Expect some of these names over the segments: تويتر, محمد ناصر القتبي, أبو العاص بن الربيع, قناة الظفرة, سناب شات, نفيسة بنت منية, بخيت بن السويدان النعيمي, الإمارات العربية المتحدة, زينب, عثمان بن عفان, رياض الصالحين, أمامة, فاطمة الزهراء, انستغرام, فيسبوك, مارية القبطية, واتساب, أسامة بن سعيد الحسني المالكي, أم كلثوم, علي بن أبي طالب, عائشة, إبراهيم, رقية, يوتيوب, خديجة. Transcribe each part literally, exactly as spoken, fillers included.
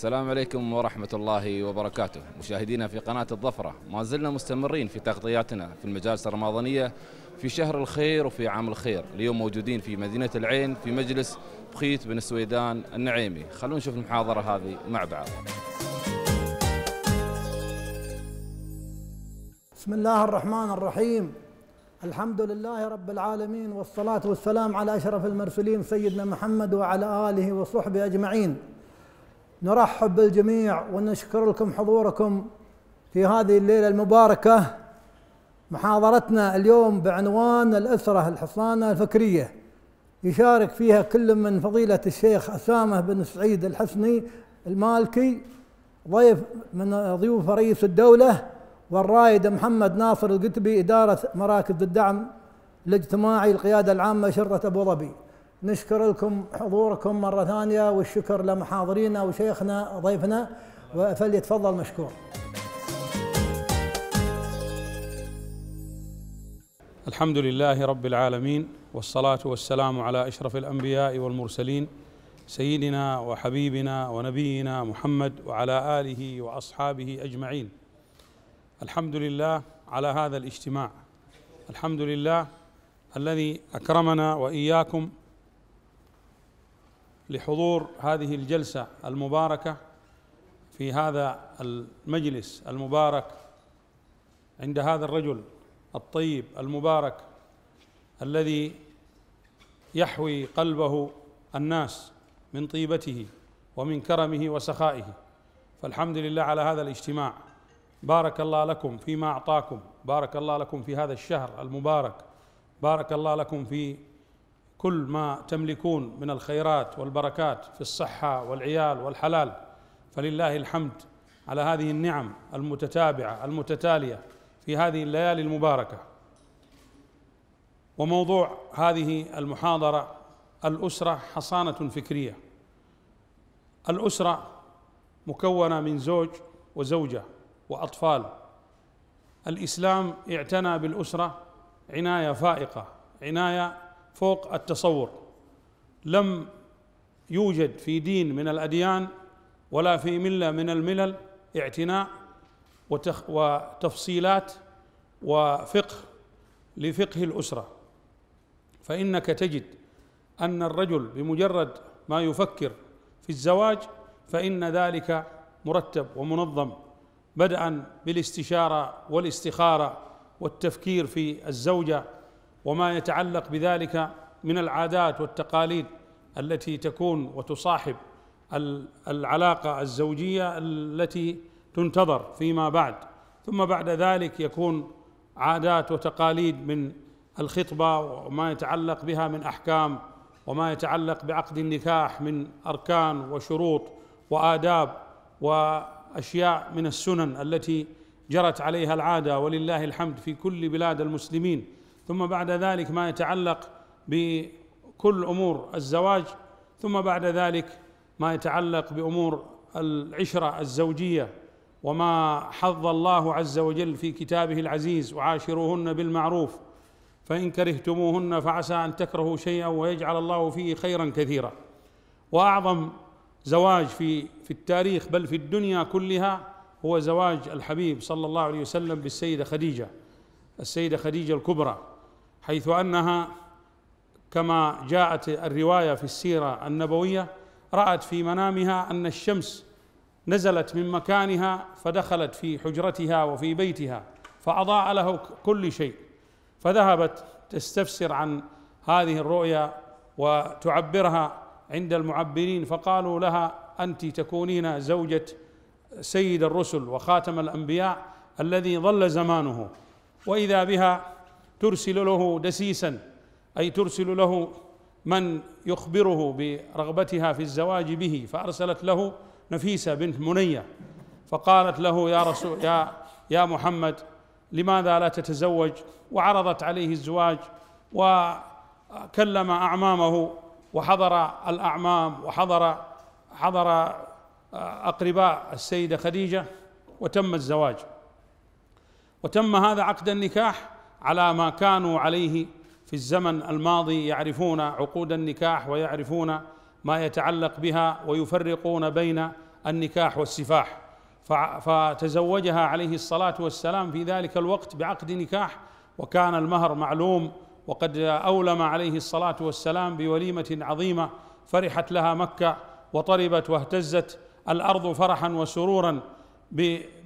السلام عليكم ورحمة الله وبركاته. مشاهدينا في قناة الظفرة، ما زلنا مستمرين في تغطياتنا في المجالس الرمضانية في شهر الخير وفي عام الخير. اليوم موجودين في مدينة العين في مجلس بخيت بن السويدان النعيمي. خلونا نشوف المحاضرة هذه مع بعض. بسم الله الرحمن الرحيم، الحمد لله رب العالمين، والصلاة والسلام على أشرف المرسلين سيدنا محمد وعلى آله وصحبه أجمعين. نرحب بالجميع ونشكر لكم حضوركم في هذه الليلة المباركة. محاضرتنا اليوم بعنوان الأسرة الحصانة الفكرية، يشارك فيها كل من فضيلة الشيخ أسامة بن سعيد الحسني المالكي، ضيف من ضيوف رئيس الدولة، والرائد محمد ناصر القتبي، إدارة مراكز الدعم الاجتماعي القيادة العامة شرطة أبو ظبي. نشكر لكم حضوركم مرة ثانية، والشكر لمحاضرينا وشيخنا ضيفنا، فليتفضل مشكور. الحمد لله رب العالمين، والصلاة والسلام على أشرف الأنبياء والمرسلين، سيدنا وحبيبنا ونبينا محمد وعلى آله وأصحابه أجمعين. الحمد لله على هذا الاجتماع، الحمد لله الذي أكرمنا وإياكم لحضور هذه الجلسة المباركة في هذا المجلس المبارك عند هذا الرجل الطيب المبارك الذي يحوي قلبه الناس من طيبته ومن كرمه وسخائه. فالحمد لله على هذا الاجتماع، بارك الله لكم فيما أعطاكم، بارك الله لكم في هذا الشهر المبارك، بارك الله لكم في كل ما تملكون من الخيرات والبركات في الصحة والعيال والحلال، فلله الحمد على هذه النعم المتتابعة المتتالية في هذه الليالي المباركة. وموضوع هذه المحاضرة الأسرة حصانة فكرية. الأسرة مكونة من زوج وزوجة وأطفال. الإسلام اعتنى بالأسرة عناية فائقة، عناية فوق التصور. لم يوجد في دين من الأديان ولا في ملة من الملل اعتناء وتفصيلات وفقه لفقه الأسرة، فإنك تجد أن الرجل بمجرد ما يفكر في الزواج فإن ذلك مرتب ومنظم، بدءا بالاستشارة والاستخارة والتفكير في الزوجة وما يتعلق بذلك من العادات والتقاليد التي تكون وتصاحب العلاقة الزوجية التي تنتظر فيما بعد، ثم بعد ذلك يكون عادات وتقاليد من الخطبة وما يتعلق بها من أحكام وما يتعلق بعقد النكاح من أركان وشروط وآداب وأشياء من السنن التي جرت عليها العادة ولله الحمد في كل بلاد المسلمين، ثم بعد ذلك ما يتعلق بكل أمور الزواج، ثم بعد ذلك ما يتعلق بأمور العشرة الزوجية وما حض الله عز وجل في كتابه العزيز: وعاشروهن بالمعروف فإن كرهتموهن فعسى أن تكرهوا شيئا ويجعل الله فيه خيرا كثيرا. وأعظم زواج في في التاريخ بل في الدنيا كلها هو زواج الحبيب صلى الله عليه وسلم بالسيدة خديجة، السيدة خديجة الكبرى، حيث أنها كما جاءت الرواية في السيرة النبوية رأت في منامها أن الشمس نزلت من مكانها فدخلت في حجرتها وفي بيتها فأضاء له كل شيء، فذهبت تستفسر عن هذه الرؤيا وتعبرها عند المعبرين، فقالوا لها: أنت تكونين زوجة سيد الرسل وخاتم الأنبياء الذي ضل زمانه. وإذا بها ترسل له دسيسا، أي ترسل له من يخبره برغبتها في الزواج به، فأرسلت له نفيسة بنت منية فقالت له: يا رسول يا يا محمد، لماذا لا تتزوج؟ وعرضت عليه الزواج، وكلم أعمامه، وحضر الأعمام وحضر حضر أقرباء السيدة خديجة، وتم الزواج، وتم هذا عقد النكاح على ما كانوا عليه في الزمن الماضي، يعرفون عقود النكاح ويعرفون ما يتعلق بها ويفرقون بين النكاح والسفاح، فتزوجها عليه الصلاة والسلام في ذلك الوقت بعقد نكاح، وكان المهر معلوم، وقد أولم عليه الصلاة والسلام بوليمة عظيمة فرحت لها مكة وطربت واهتزت الأرض فرحا وسرورا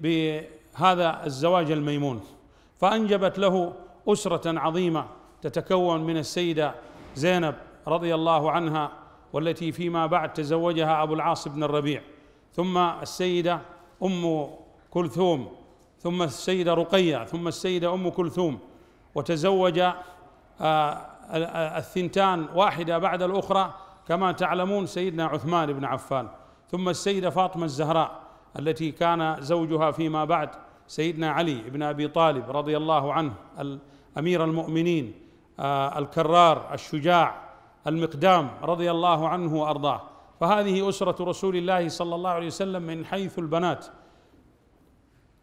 بهذا الزواج الميمون. فأنجبت له أسرة عظيمة تتكون من السيدة زينب رضي الله عنها، والتي فيما بعد تزوجها أبو العاص بن الربيع، ثم السيدة أم كلثوم، ثم السيدة رقية، ثم السيدة أم كلثوم. وتزوج الثنتان واحدة بعد الأخرى كما تعلمون سيدنا عثمان بن عفان، ثم السيدة فاطمة الزهراء التي كان زوجها فيما بعد سيدنا علي بن أبي طالب رضي الله عنه، أمير المؤمنين الكرار الشجاع المقدام رضي الله عنه وأرضاه. فهذه أسرة رسول الله صلى الله عليه وسلم من حيث البنات.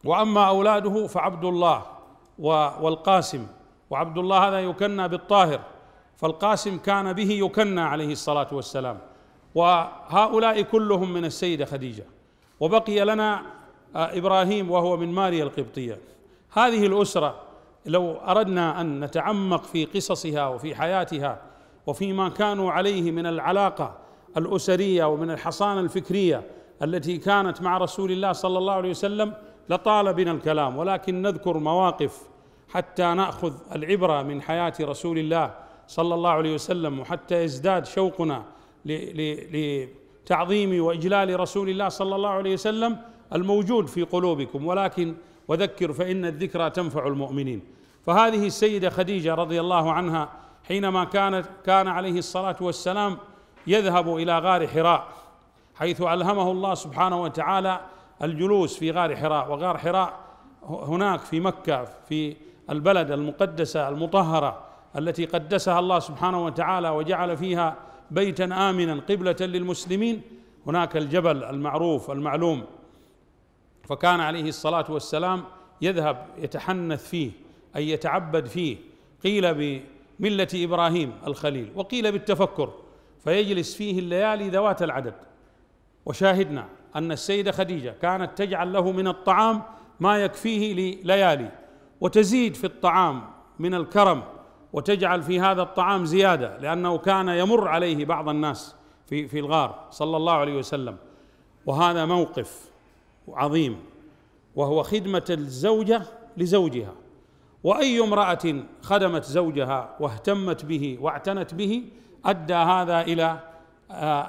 وأما أولاده فعبد الله والقاسم، وعبد الله هذا يكنى بالطاهر، فالقاسم كان به يكنى عليه الصلاة والسلام. وهؤلاء كلهم من السيدة خديجة. وبقي لنا إبراهيم وهو من مارية القبطية. هذه الأسرة لو أردنا أن نتعمق في قصصها وفي حياتها وفيما كانوا عليه من العلاقة الأسرية ومن الحصانة الفكرية التي كانت مع رسول الله صلى الله عليه وسلم لطال بنا الكلام، ولكن نذكر مواقف حتى نأخذ العبرة من حياة رسول الله صلى الله عليه وسلم، وحتى يزداد شوقنا لتعظيم وإجلال رسول الله صلى الله عليه وسلم الموجود في قلوبكم. ولكن وذكر فإن الذكرى تنفع المؤمنين. فهذه السيدة خديجة رضي الله عنها حينما كانت كان عليه الصلاة والسلام يذهب إلى غار حراء، حيث ألهمه الله سبحانه وتعالى الجلوس في غار حراء. وغار حراء هناك في مكة، في البلد المقدسة المطهرة التي قدسها الله سبحانه وتعالى وجعل فيها بيتا آمنا قبلة للمسلمين، هناك الجبل المعروف المعلوم. فكان عليه الصلاة والسلام يذهب يتحنث فيه، أي يتعبد فيه، قيل بملة إبراهيم الخليل وقيل بالتفكر، فيجلس فيه الليالي ذوات العدد. وشاهدنا أن السيدة خديجة كانت تجعل له من الطعام ما يكفيه لليالي، وتزيد في الطعام من الكرم، وتجعل في هذا الطعام زيادة، لأنه كان يمر عليه بعض الناس في في الغار صلى الله عليه وسلم. وهذا موقف عظيم، وهو خدمة الزوجة لزوجها. وأي امرأة خدمت زوجها واهتمت به واعتنت به أدى هذا إلى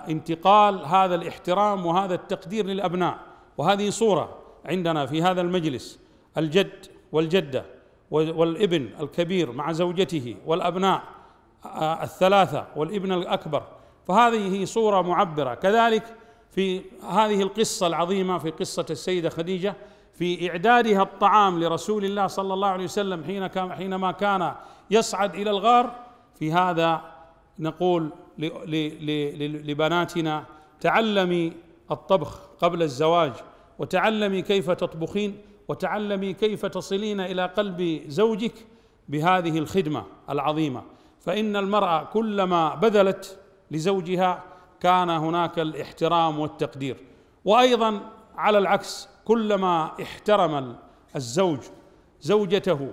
انتقال هذا الاحترام وهذا التقدير للأبناء. وهذه صورة عندنا في هذا المجلس، الجد والجدة والابن الكبير مع زوجته والأبناء الثلاثة والابن الأكبر، فهذه صورة معبرة. كذلك في هذه القصة العظيمة، في قصة السيدة خديجة في إعدادها الطعام لرسول الله صلى الله عليه وسلم حينما كان يصعد إلى الغار، في هذا نقول لبناتنا: تعلمي الطبخ قبل الزواج، وتعلمي كيف تطبخين، وتعلمي كيف تصلين إلى قلب زوجك بهذه الخدمة العظيمة. فإن المرأة كلما بذلت لزوجها كان هناك الاحترام والتقدير. وأيضا على العكس، كلما احترم الزوج زوجته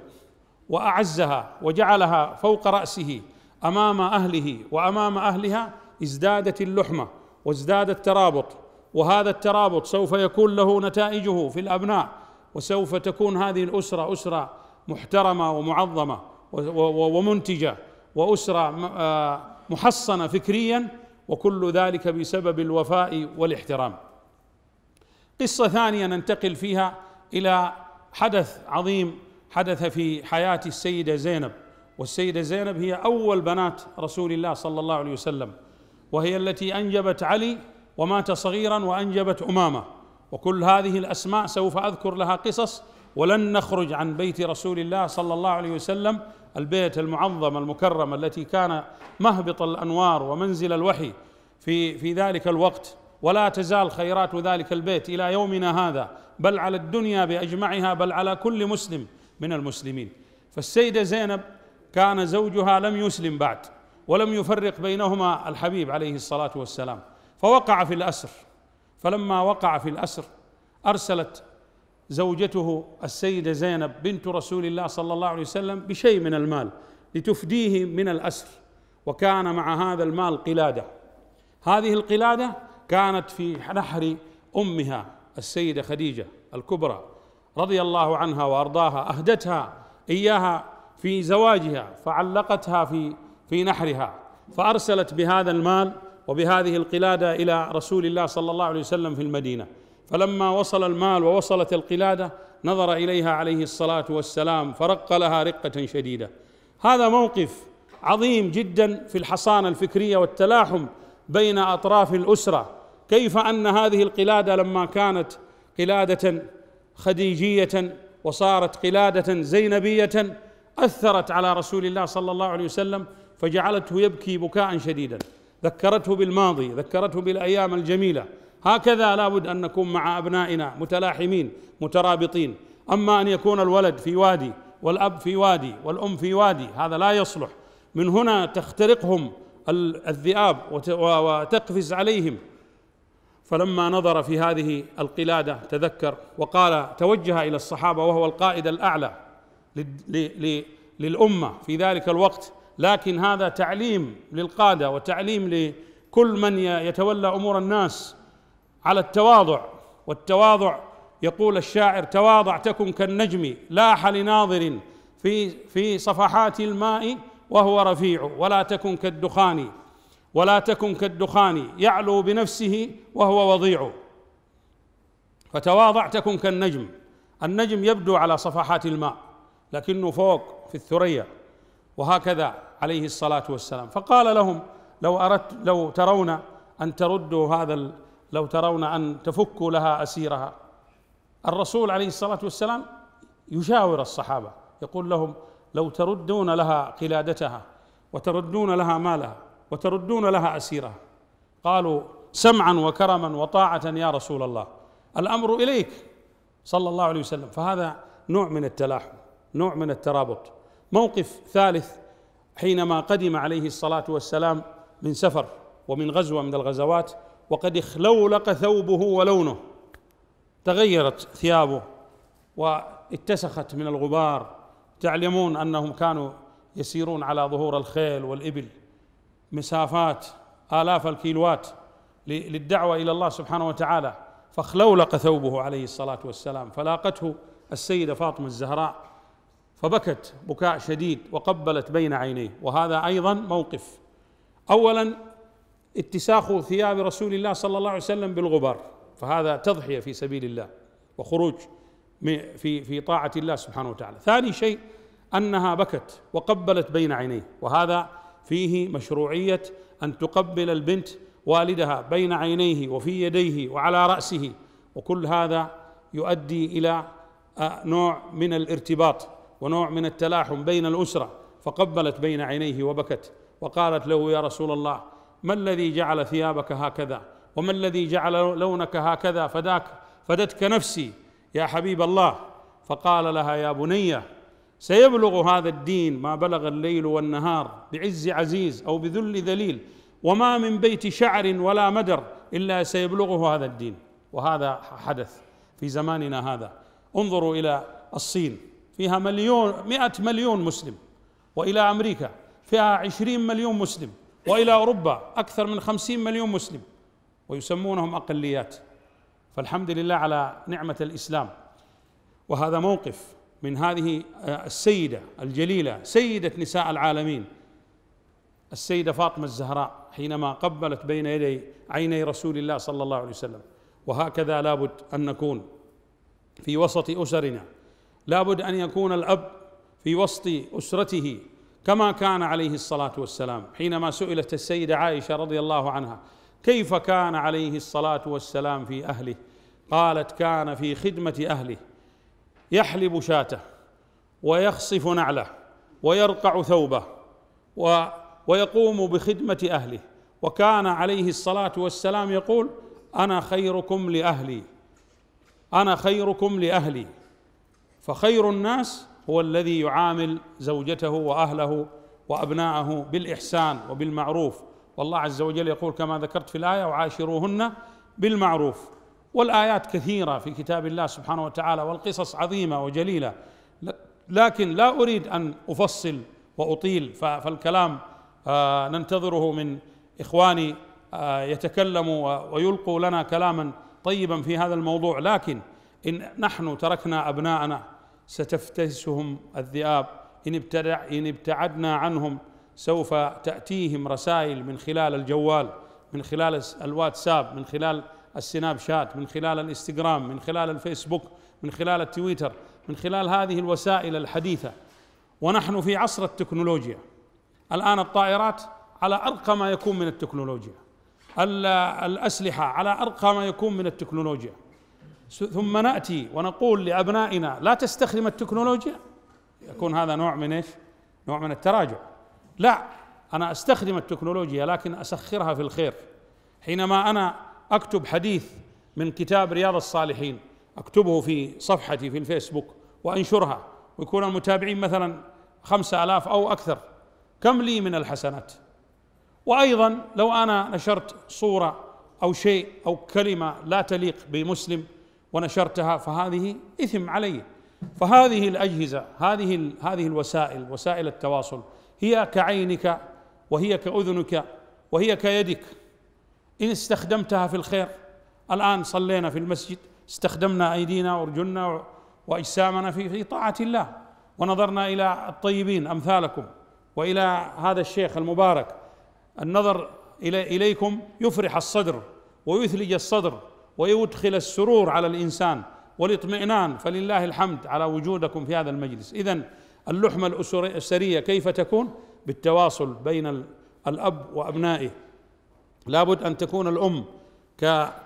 وأعزها وجعلها فوق رأسه أمام أهله وأمام أهلها، ازدادت اللحمة وازداد الترابط. وهذا الترابط سوف يكون له نتائجه في الأبناء، وسوف تكون هذه الأسرة أسرة محترمة ومعظمة ومنتجة، وأسرة محصنة فكريا، وكل ذلك بسبب الوفاء والاحترام. قصة ثانية ننتقل فيها إلى حدث عظيم حدث في حياة السيدة زينب. والسيدة زينب هي أول بنات رسول الله صلى الله عليه وسلم، وهي التي أنجبت علي ومات صغيرا، وأنجبت أمامة. وكل هذه الأسماء سوف أذكر لها قصص، ولن نخرج عن بيت رسول الله صلى الله عليه وسلم، البيت المعظم المكرم التي كان مهبط الأنوار ومنزل الوحي في في ذلك الوقت. ولا تزال خيرات ذلك البيت إلى يومنا هذا، بل على الدنيا بأجمعها، بل على كل مسلم من المسلمين. فالسيدة زينب كان زوجها لم يسلم بعد، ولم يفرق بينهما الحبيب عليه الصلاة والسلام، فوقع في الأسر، فلما وقع في الأسر أرسلت زوجته السيدة زينب بنت رسول الله صلى الله عليه وسلم بشيء من المال لتفديه من الأسر، وكان مع هذا المال قلادة. هذه القلادة كانت في نحر أمها السيدة خديجة الكبرى رضي الله عنها وأرضاها، أهدتها إياها في زواجها فعلقتها في في نحرها، فأرسلت بهذا المال وبهذه القلادة إلى رسول الله صلى الله عليه وسلم في المدينة. فلما وصل المال ووصلت القلادة نظر إليها عليه الصلاة والسلام فرق لها رقة شديدة. هذا موقف عظيم جدا في الحصانة الفكرية والتلاحم بين أطراف الأسرة، كيف أن هذه القلادة لما كانت قلادة خديجية وصارت قلادة زينبية أثرت على رسول الله صلى الله عليه وسلم فجعلته يبكي بكاء شديدا، ذكرته بالماضي، ذكرته بالأيام الجميلة. هكذا لابد أن نكون مع أبنائنا متلاحمين مترابطين. أما أن يكون الولد في وادي والأب في وادي والأم في وادي هذا لا يصلح. من هنا تخترقهم الذئاب وتقفز عليهم. فلما نظر في هذه القلادة تذكر وقال، توجه إلى الصحابة وهو القائد الأعلى للأمة في ذلك الوقت، لكن هذا تعليم للقادة وتعليم لكل من يتولى أمور الناس على التواضع. والتواضع يقول الشاعر، تواضع تكن كالنجم لاح لناظر في في صفحات الماء وهو رفيع، ولا تكن كالدخان ولا تكن كالدخان يعلو بنفسه وهو وضيع. فتواضع تكن كالنجم، النجم يبدو على صفحات الماء لكنه فوق في الثريا، وهكذا عليه الصلاة والسلام. فقال لهم، لو أردت لو ترون أن تردوا هذا لو ترون أن تفكوا لها أسيرها. الرسول عليه الصلاة والسلام يشاور الصحابة يقول لهم، لو تردون لها قلادتها وتردون لها مالها وتردون لها أسيرها. قالوا سمعا وكرما وطاعة يا رسول الله، الأمر إليك صلى الله عليه وسلم. فهذا نوع من التلاحم، نوع من الترابط. موقف ثالث، حينما قدم عليه الصلاة والسلام من سفر ومن غزوة من الغزوات وقد اخلولق ثوبه ولونه، تغيرت ثيابه واتسخت من الغبار. تعلمون أنهم كانوا يسيرون على ظهور الخيل والإبل مسافات آلاف الكيلوات للدعوة إلى الله سبحانه وتعالى، فاخلولق ثوبه عليه الصلاة والسلام. فلاقته السيدة فاطمة الزهراء فبكت بكاء شديد وقبلت بين عينيه. وهذا أيضا موقف، أولا اتساخ ثياب رسول الله صلى الله عليه وسلم بالغبار، فهذا تضحية في سبيل الله وخروج في في طاعة الله سبحانه وتعالى. ثاني شيء أنها بكت وقبلت بين عينيه، وهذا فيه مشروعية أن تقبل البنت والدها بين عينيه وفي يديه وعلى رأسه، وكل هذا يؤدي إلى نوع من الارتباط ونوع من التلاحم بين الأسرة. فقبلت بين عينيه وبكت وقالت له، يا رسول الله، ما الذي جعل ثيابك هكذا وما الذي جعل لونك هكذا؟ فداك فدتك نفسي يا حبيب الله. فقال لها، يا بنية، سيبلغ هذا الدين ما بلغ الليل والنهار بعز عزيز أو بذل ذليل، وما من بيت شعر ولا مدر إلا سيبلغه هذا الدين. وهذا حدث في زماننا هذا. انظروا إلى الصين فيها مليون مئة مليون مسلم، وإلى أمريكا فيها عشرين مليون مسلم، وإلى أوروبا أكثر من خمسين مليون مسلم، ويسمونهم أقليات. فالحمد لله على نعمة الإسلام. وهذا موقف من هذه السيدة الجليلة سيدة نساء العالمين السيدة فاطمة الزهراء حينما قبلت بين يدي عيني رسول الله صلى الله عليه وسلم. وهكذا لابد أن نكون في وسط أسرنا، لابد أن يكون الأب في وسط أسرته كما كان عليه الصلاة والسلام. حينما سئلت السيدة عائشة رضي الله عنها كيف كان عليه الصلاة والسلام في أهله، قالت كان في خدمة أهله، يحلب شاته ويخصف نعله ويرقع ثوبه ويقوم بخدمة أهله. وكان عليه الصلاة والسلام يقول، أنا خيركم لأهلي، أنا خيركم لأهلي. فخير الناس هو الذي يعامل زوجته وأهله وأبنائه بالإحسان وبالمعروف. والله عز وجل يقول كما ذكرت في الآية، وعاشروهن بالمعروف. والآيات كثيرة في كتاب الله سبحانه وتعالى، والقصص عظيمة وجليلة، لكن لا أريد أن أفصل وأطيل، فالكلام ننتظره من إخواني يتكلموا ويلقوا لنا كلاما طيبا في هذا الموضوع. لكن إن نحن تركنا أبناءنا ستفترسهم الذئاب، إن ابتدع إن ابتعدنا عنهم سوف تأتيهم رسائل من خلال الجوال، من خلال الواتساب، من خلال السناب شات، من خلال الانستغرام، من خلال الفيسبوك، من خلال التويتر، من خلال هذه الوسائل الحديثة. ونحن في عصر التكنولوجيا الآن، الطائرات على أرقى ما يكون من التكنولوجيا، الأسلحة على أرقى ما يكون من التكنولوجيا، ثم نأتي ونقول لأبنائنا لا تستخدم التكنولوجيا، يكون هذا نوع من إيش؟ نوع من التراجع. لا، أنا أستخدم التكنولوجيا لكن أسخرها في الخير. حينما أنا أكتب حديث من كتاب رياض الصالحين، أكتبه في صفحتي في الفيسبوك وأنشرها، ويكون المتابعين مثلا خمسة آلاف أو أكثر، كم لي من الحسنات؟ وأيضا لو أنا نشرت صورة أو شيء أو كلمة لا تليق بمسلم ونشرتها فهذه إثم علي. فهذه الأجهزة، هذه هذه الوسائل، وسائل التواصل، هي كعينك وهي كأذنك وهي كيدك، إن استخدمتها في الخير. الآن صلينا في المسجد، استخدمنا أيدينا وأرجلنا وأجسامنا في في طاعة الله، ونظرنا إلى الطيبين أمثالكم وإلى هذا الشيخ المبارك. النظر إليكم يفرح الصدر ويثلج الصدر ويدخل السرور على الإنسان والاطمئنان، فلله الحمد على وجودكم في هذا المجلس. إذن اللحمة الأسرية كيف تكون؟ بالتواصل بين الأب وأبنائه. لابد أن تكون الأم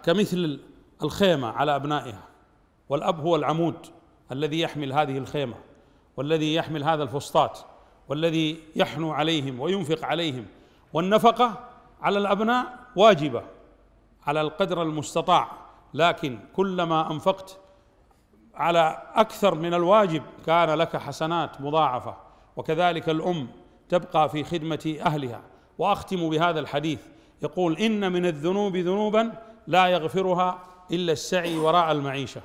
كمثل الخيمة على أبنائها، والأب هو العمود الذي يحمل هذه الخيمة، والذي يحمل هذا الفسطاط، والذي يحنو عليهم وينفق عليهم. والنفقة على الأبناء واجبة على القدر المستطاع، لكن كلما أنفقت على أكثر من الواجب كان لك حسنات مضاعفة. وكذلك الأم تبقى في خدمة أهلها. وأختم بهذا الحديث، يقول: إن من الذنوب ذنوبا لا يغفرها إلا السعي وراء المعيشة.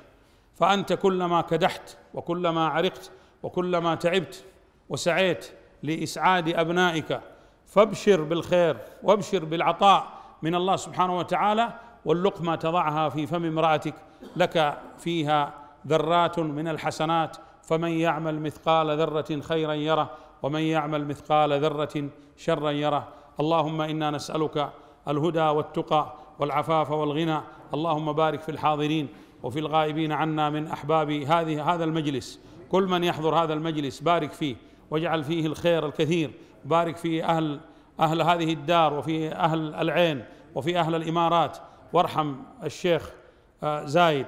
فأنت كلما كدحت وكلما عرقت وكلما تعبت وسعيت لإسعاد أبنائك، فابشر بالخير وابشر بالعطاء من الله سبحانه وتعالى، واللقمة تضعها في فم امرأتك لك فيها ذرات من الحسنات. فمن يعمل مثقال ذرة خيرا يره، ومن يعمل مثقال ذرة شرا يره. اللهم إنا نسألك الهدى والتقى والعفاف والغنى. اللهم بارك في الحاضرين وفي الغائبين عنا من أحباب هذه هذا المجلس. كل من يحضر هذا المجلس بارك فيه واجعل فيه الخير الكثير، بارك في أهل أهل هذه الدار، وفي أهل العين، وفي أهل الإمارات، وارحم الشيخ زايد،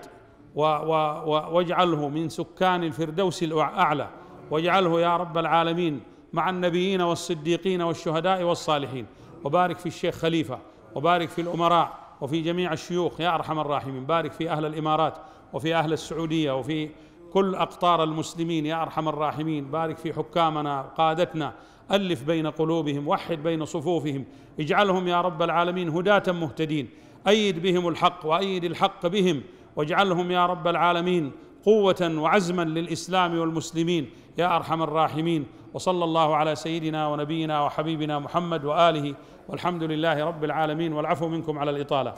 واجعله من سكان الفردوس الأعلى، واجعله يا رب العالمين مع النبيين والصديقين والشهداء والصالحين. وبارك في الشيخ خليفة، وبارك في الأمراء، وفي جميع الشيوخ يا أرحم الراحمين. بارك في أهل الإمارات، وفي أهل السعودية، وفي كل أقطار المسلمين يا أرحم الراحمين. بارك في حكامنا وقادتنا، ألف بين قلوبهم، وحد بين صفوفهم، اجعلهم يا رب العالمين هداة مهتدين، أيد بهم الحق وأيد الحق بهم، واجعلهم يا رب العالمين قوة وعزما للإسلام والمسلمين يا أرحم الراحمين. وصلى الله على سيدنا ونبينا وحبيبنا محمد وآله، والحمد لله رب العالمين، والعفو منكم على الإطالة.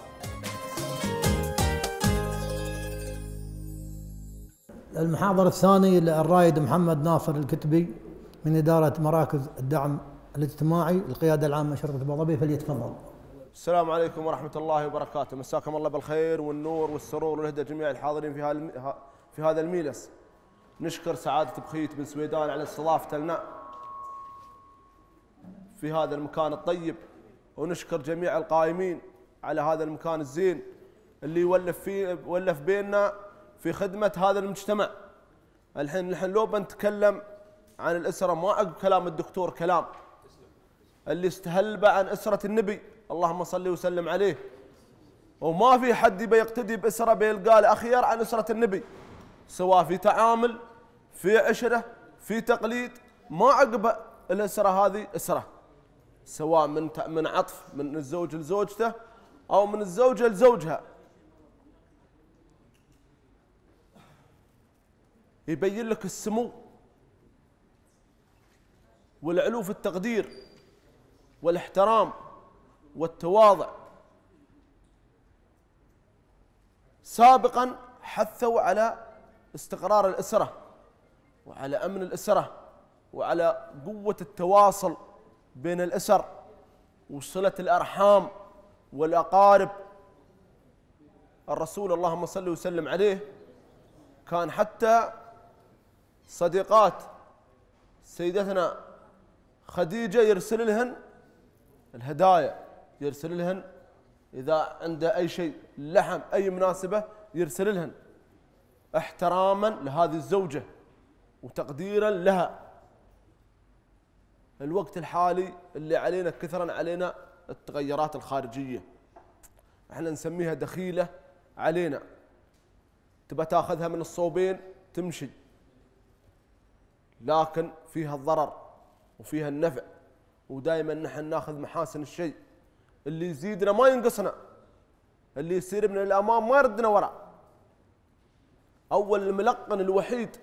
المحاضر الثاني للرائد محمد ناصر القتبي من إدارة مراكز الدعم الاجتماعي للقيادة العامة شرطة أبو ظبي، فليتفضل. السلام عليكم ورحمة الله وبركاته، مساكم الله بالخير والنور والسرور والهدى جميع الحاضرين في في هذا المجلس. نشكر سعادة بخيت بن سويدان على استضافته لنا في هذا المكان الطيب، ونشكر جميع القائمين على هذا المكان الزين اللي يولف فيه ولف بيننا في خدمة هذا المجتمع. الحين نحن لو بنتكلم عن الأسرة ما عقب كلام الدكتور كلام اللي استهلبه عن أسرة النبي اللهم صل وسلم عليه، وما في حد بيقتدي بأسرة بيلقى أخير عن أسرة النبي، سواء في تعامل، في عشرة، في تقليد. ما عقب الأسرة هذه أسرة، سواء من من عطف من الزوج لزوجته أو من الزوجة لزوجها، يبين لك السمو والعلو في التقدير والاحترام والتواضع. سابقا حثوا على استقرار الأسرة وعلى أمن الأسرة وعلى قوة التواصل بين الأسر وصلة الأرحام والأقارب. الرسول اللهم صل وسلم عليه كان حتى صديقات سيدتنا خديجة يرسل لهن الهدايا، يرسل لهن إذا عنده أي شيء لحم أي مناسبة يرسل لهن، احتراما لهذه الزوجة وتقديرا لها. الوقت الحالي اللي علينا كثرا علينا التغيرات الخارجية، احنا نسميها دخيلة علينا، تبى تاخذها من الصوبين تمشي، لكن فيها الضرر وفيها النفع، ودائما نحن ناخذ محاسن الشيء. اللي يزيدنا ما ينقصنا، اللي يسير من الامام ما يردنا وراء. اول الملقن الوحيد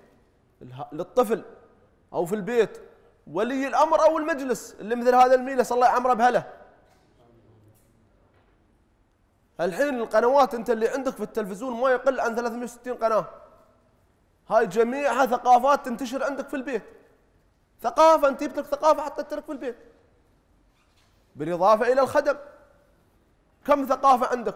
للطفل او في البيت ولي الامر او المجلس اللي مثل هذا المجلس الله يعمره بهله. الحين القنوات انت اللي عندك في التلفزيون ما يقل عن ثلاثمئة وستين قناه، هاي جميعها ثقافات تنتشر عندك في البيت، ثقافه انت جبت لك ثقافه حطيت لك في البيت، بالاضافه الى الخدم. كم ثقافه عندك؟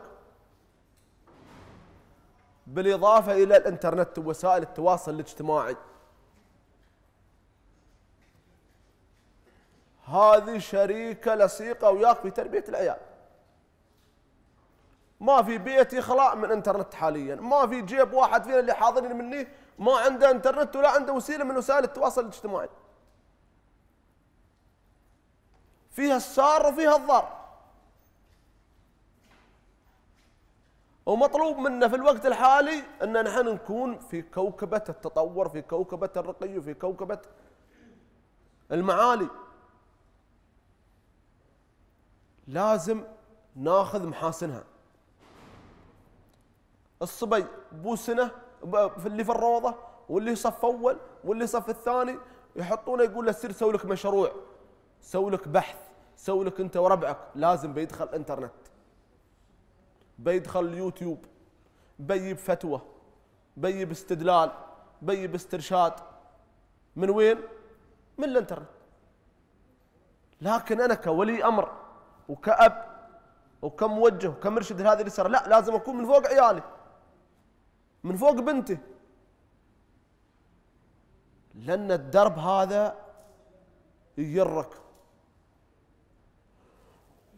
بالاضافه الى الانترنت ووسائل التواصل الاجتماعي. هذه شريكه لصيقه وياك في تربيه العيال. ما في بيت يخلع من انترنت حاليا، ما في جيب واحد فينا اللي حاضرين مني ما عنده انترنت ولا عنده وسيله من وسائل التواصل الاجتماعي. فيها السار وفيها الضار. ومطلوب منا في الوقت الحالي ان نحن نكون في كوكبه التطور، في كوكبه الرقي، وفي كوكبه المعالي. لازم ناخذ محاسنها. الصبي بو سنه في اللي في الروضه واللي صف اول واللي صف الثاني يحطونه يقول له سير سوي لك مشروع، سوي لك بحث، سوي لك انت وربعك. لازم بيدخل انترنت، بيدخل يوتيوب، بيجيب فتوى، بيجيب استدلال، بيجيب استرشاد. من وين؟ من الانترنت. لكن انا كولي امر وكأب وكموجه وكمرشد لهذه الاسره لا، لازم اكون من فوق عيالي، من فوق بنتي، لأن الدرب هذا يجرك.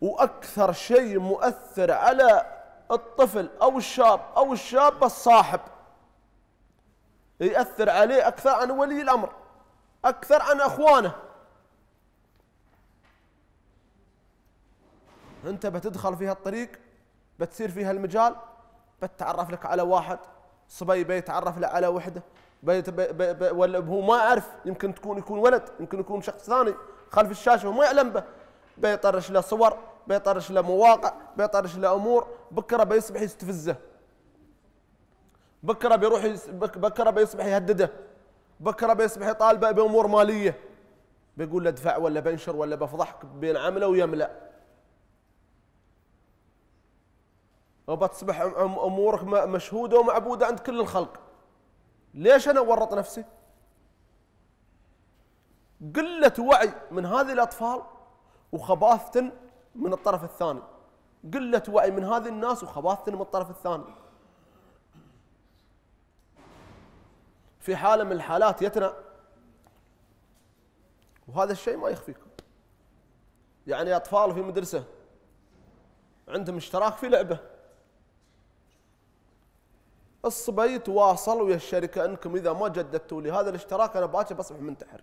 وأكثر شيء مؤثر على الطفل أو الشاب أو الشابة الصاحب، يأثر عليه أكثر عن ولي الأمر، أكثر عن أخوانه. أنت بتدخل في هالطريق، بتصير في هالمجال، بتتعرف لك على واحد، صبي بيتعرف له على وحده، بيت بي بي بي ولا هو ما يعرف، يمكن تكون يكون ولد، يمكن يكون شخص ثاني خلف الشاشه وما يعلم به، بيطرش له صور، بيطرش له مواقع، بيطرش له امور، بكره بيصبح يستفزه، بكره بيروح يس... بكره بيصبح يهدده، بكره بيصبح يطالبه بامور ماليه، بيقول له ادفع ولا بنشر ولا بفضحك بين عمله ويملا. وبتصبح امورك مشهوده ومعبوده عند كل الخلق. ليش انا ورط نفسي؟ قله وعي من هذه الاطفال وخباثه من الطرف الثاني، قله وعي من هذه الناس وخباثه من الطرف الثاني. في حاله من الحالات يتنا، وهذا الشيء ما يخفيك، يعني اطفال في مدرسه عندهم اشتراك في لعبه، الصبي تواصل ويا الشركه انكم اذا ما جددتوا لي هذا الاشتراك انا باكر بصبح منتحر،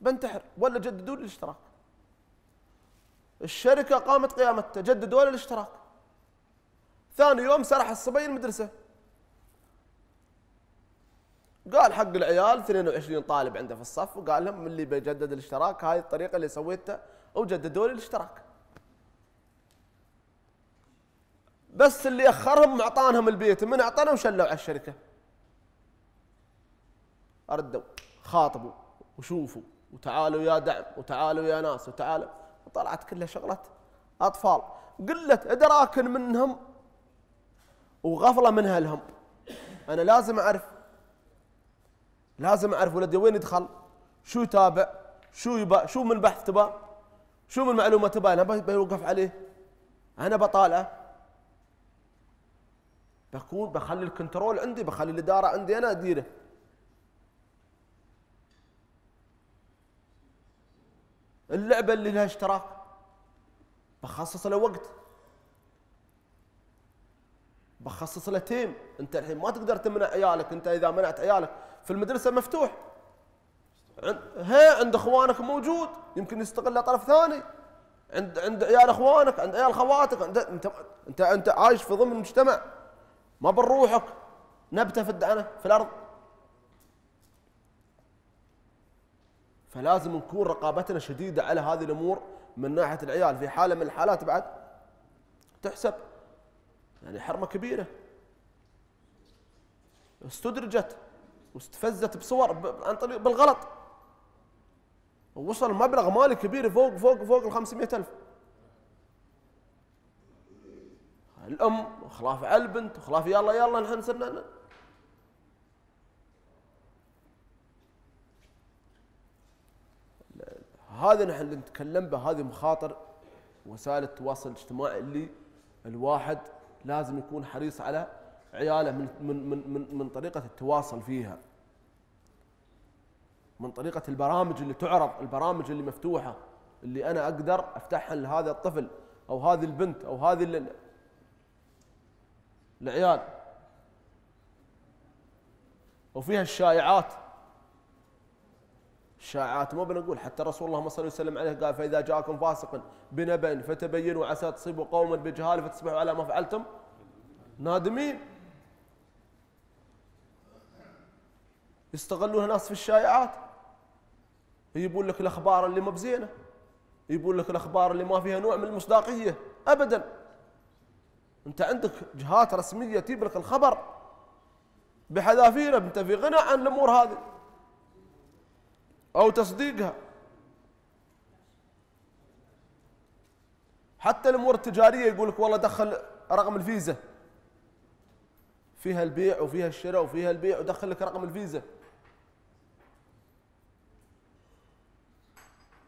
بنتحر، ولا جددوا لي الاشتراك. الشركه قامت قيامتها، جددوا لي الاشتراك. ثاني يوم سرح الصبي المدرسه، قال حق العيال اثنين وعشرين طالب عنده في الصف، وقال لهم اللي بيجدد الاشتراك هاي الطريقه اللي سويتها، وجددوا لي الاشتراك. بس اللي اخرهم اعطانهم البيت، من اعطانهم شلوا على الشركه. أردوا خاطبوا وشوفوا وتعالوا يا دعم وتعالوا يا ناس وتعالوا، وطلعت كلها شغلات أطفال، قلة إدراك منهم وغفلة من أهلهم. أنا لازم أعرف، لازم أعرف ولدي وين يدخل، شو يتابع، شو يبى، شو من بحث تبى، شو من معلومة تبى، أنا بوقف عليه، أنا بطالعه، بكون بخلي الكنترول عندي، بخلي الإدارة عندي، أنا أديره. اللعبة اللي لها اشتراك بخصص له وقت، بخصص له تيم. انت الحين ما تقدر تمنع عيالك، انت اذا منعت عيالك في المدرسه مفتوح، ها عند اخوانك موجود، يمكن يستغله طرف ثاني، عند عند عيال اخوانك، عند عيال خواتك، عند انت انت انت عايش في ضمن المجتمع، ما بروحك نبته في الدعنه في الارض. فلازم نكون رقابتنا شديده على هذه الامور من ناحيه العيال. في حاله من الحالات بعد تحسب يعني حرمة كبيرة، استدرجت واستفزت بصور عن طريق بالغلط، ووصل مبلغ مالي كبير فوق فوق فوق ال خمسمئة ألف. الأم وخلاف على البنت وخلاف يلا يلا نحن صرنا. هذا نحن اللي نتكلم به، هذه مخاطر وسائل التواصل الاجتماعي اللي الواحد لازم يكون حريص على عياله من من من من طريقة التواصل فيها، من طريقة البرامج اللي تعرض، البرامج اللي مفتوحة اللي أنا أقدر أفتحها لهذا الطفل أو هذه البنت أو هذه العيال، وفيها الشائعات. الشائعات ما بنقول، حتى رسول الله صلى الله عليه وسلم عليه قال: فإذا جاءكم فاسق بنبأ فتبينوا عسى تصيبوا قوما بجهالة فتصبحوا على ما فعلتم نادمين. يستغلونها ناس في الشائعات، يجيبون لك الأخبار اللي ما بزينة، يجيبون لك الأخبار اللي ما فيها نوع من المصداقية أبدا. أنت عندك جهات رسمية تجيب لك الخبر بحذافيره، أنت في غنى عن الأمور هذه أو تصديقها. حتى الأمور التجارية يقول لك والله دخل رقم الفيزا، فيها البيع وفيها الشراء وفيها البيع، ودخل لك رقم الفيزا.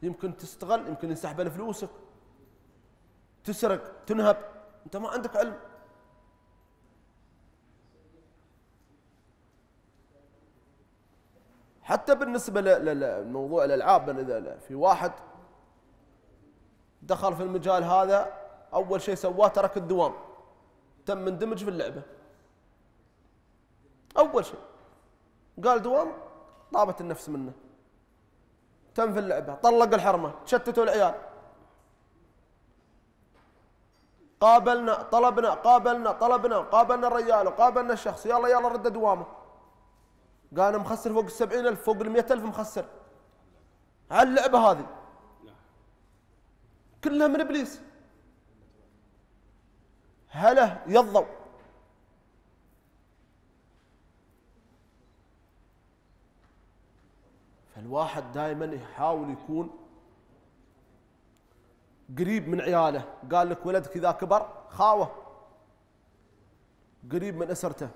يمكن تستغل، يمكن ينسحب فلوسك، تسرق، تنهب، أنت ما عندك علم. حتى بالنسبة لموضوع الألعاب، في واحد دخل في المجال هذا، أول شيء سواه ترك الدوام، تم مندمج في اللعبة. أول شيء قال دوام، طابت النفس منه، تم في اللعبة، طلق الحرمة، تشتتوا العيال، قابلنا طلبنا قابلنا طلبنا قابلنا الرجال وقابلنا الشخص، يلا يلا رد دوامه. قال أنا مخسر فوق السبعين ألف، فوق المئة ألف مخسر على اللعبة هذه، كلها من إبليس. هله يضوا. فالواحد دائما يحاول يكون قريب من عياله. قال لك ولدك إذا كبر خاوه، قريب من أسرته،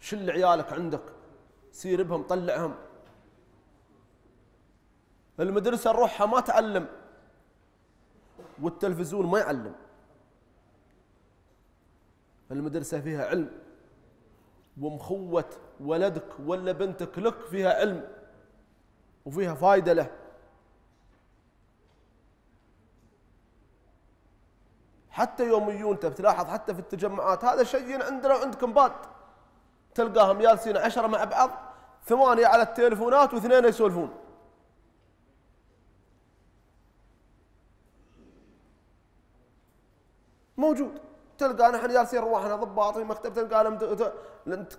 شل عيالك عندك، سير بهم، طلعهم. المدرسة نروحها ما تعلم، والتلفزيون ما يعلم. المدرسة فيها علم، ومخوة ولدك ولا بنتك لك فيها علم وفيها فايدة له. حتى يوميون انت بتلاحظ، حتى في التجمعات هذا شيء عندنا وعندكم باد، تلقاهم جالسين عشرة مع بعض، ثمانية على التليفونات واثنين يسولفون. موجود، تلقى نحن جالسين رواحنا ضباطي مكتب، تلقى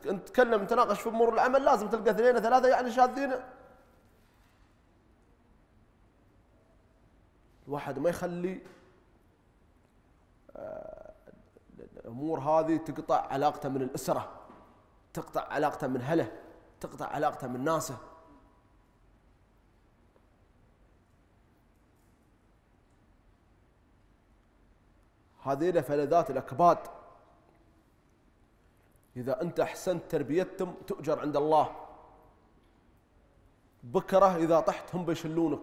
نتكلم نتناقش في امور العمل، لازم تلقى اثنين ثلاثة يعني شاذين. الواحد ما يخلي الامور هذه تقطع علاقته من الاسره. تقطع علاقته من هله، تقطع علاقته من ناسه. هذه فلذات الأكباد. إذا أنت أحسنت تربيتهم تؤجر عند الله. بكرة إذا طحت هم بيشلونك.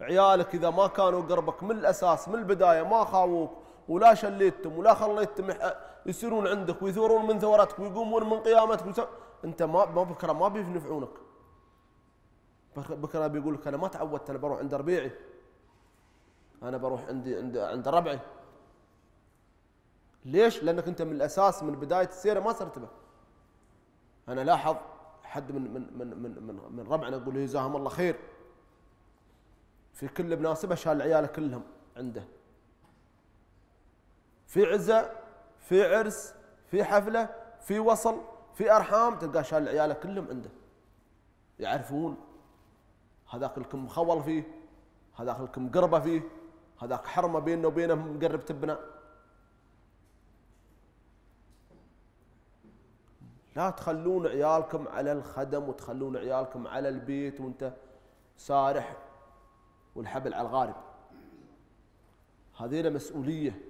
عيالك إذا ما كانوا قربك من الأساس من البداية، ما خاووك ولا شليتهم ولا خليتهم يسيرون عندك ويثورون من ثورتك ويقومون من قيامتك ويسا... أنت ما بكرة ما بينفعونك. بكرة بيقول لك أنا ما تعودت، أنا بروح عند ربيعي، أنا بروح عندي عند عند ربعي. ليش؟ لأنك أنت من الأساس من بداية السيرة ما صرت به. أنا لاحظ حد من من من من من ربعنا يقول لي جزاهم الله خير، في كل مناسبة شال عياله كلهم عنده، في عزة، في عرس، في حفلة، في وصل، في أرحام، تلقاه شال عياله كلهم عنده. يعرفون هذاك الكم مخول فيه، هذاك الكم قربه فيه، هذاك حرمه بيننا وبينه مقرب تبنا. لا تخلون عيالكم على الخدم وتخلون عيالكم على البيت وانت سارح والحبل على الغارب. هذه مسؤولية.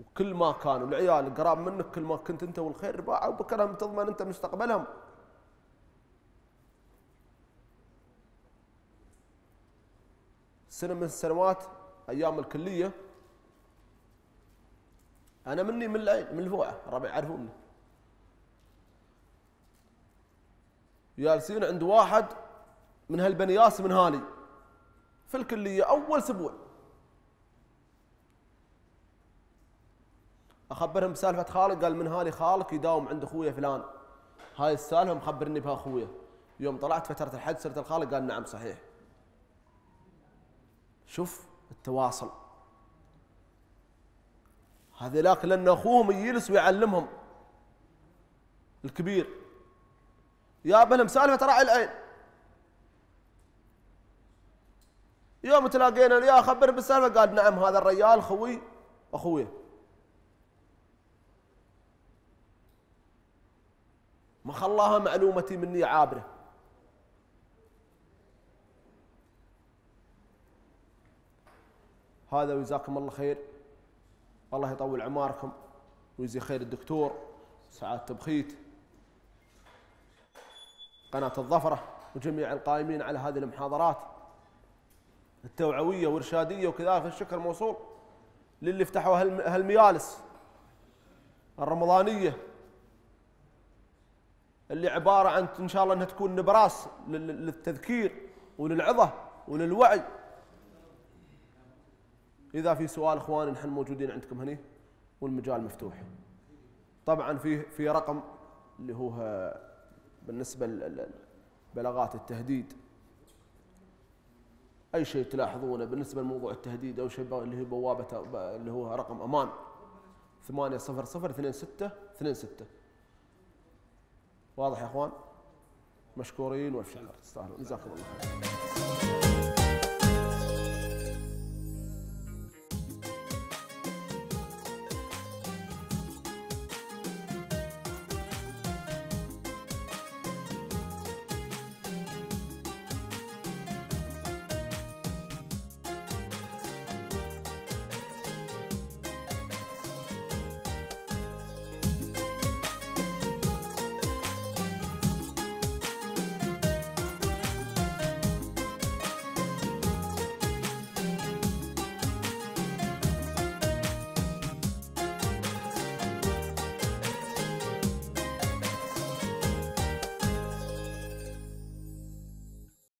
وكل ما كانوا العيال قراب منك كل ما كنت انت والخير باعوا، بكرهم تضمن انت مستقبلهم. سنة من السنوات ايام الكلية أنا مني من العين من الفوعة، ربع يعرفوني. جالسين عند واحد من هالبنياس من هالي في الكلية أول أسبوع. أخبرهم بسالفة خالق، قال من هالي خالق يداوم عند أخويا فلان، هاي السالفة مخبرني بها أخويا. يوم طلعت فترة الحج سيرة الخالق قال نعم صحيح. شوف التواصل. هذا لكن لأن أخوهم يجلس ويعلمهم الكبير، يا بلهم سالفة تراعي العين. يوم تلاقينا يا خبر بالسالفة، قال نعم هذا الرجال خوي أخويا. ما خلاها معلومتي مني عابرة. هذا وجزاكم الله خير، الله يطول عماركم ويجزي خير الدكتور سعادة بخيت، قناة الظفرة، وجميع القائمين على هذه المحاضرات التوعوية وإرشادية. وكذلك الشكر موصول للي افتحوا هالمجالس الرمضانية اللي عبارة عن إن شاء الله أنها تكون نبراس للتذكير وللعظة وللوعي. إذا في سؤال إخواني نحن موجودين عندكم هني والمجال مفتوح. طبعا في في رقم اللي هو بالنسبة لبلاغات التهديد، أي شيء تلاحظونه بالنسبة لموضوع التهديد أو شيء اللي هي بوابة اللي هو رقم أمان ثمانية صفر صفر اثنين ستة اثنين ستة. واضح يا إخوان؟ مشكورين والف شكر، تستاهلون، جزاكم الله خير.